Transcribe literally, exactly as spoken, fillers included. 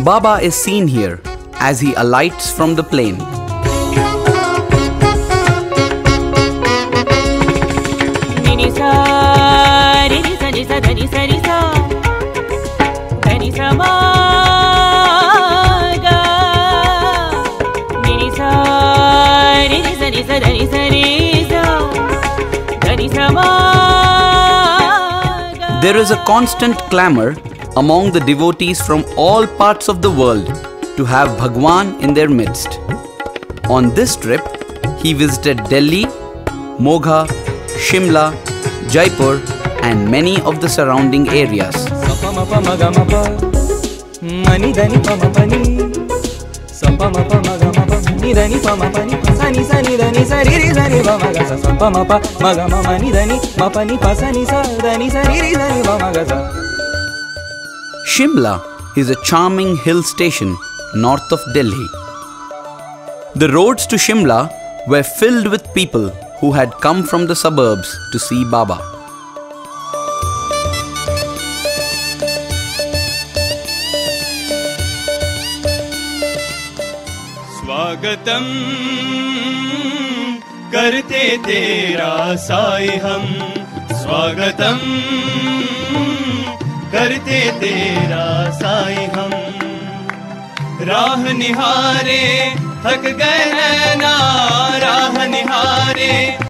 Baba is seen here as he alights from the plane. There is a constant clamor among the devotees from all parts of the world to have Bhagwan in their midst. On this trip, he visited Delhi, Moga, Shimla, Jaipur and many of the surrounding areas. Shimla is a charming hill station north of Delhi. The roads to Shimla were filled with people who had come from the suburbs to see Baba. स्वागतम करते तेरा साई हम स्वागतम करते तेरा साई हम राह निहारे थक गए ना राह निहारे।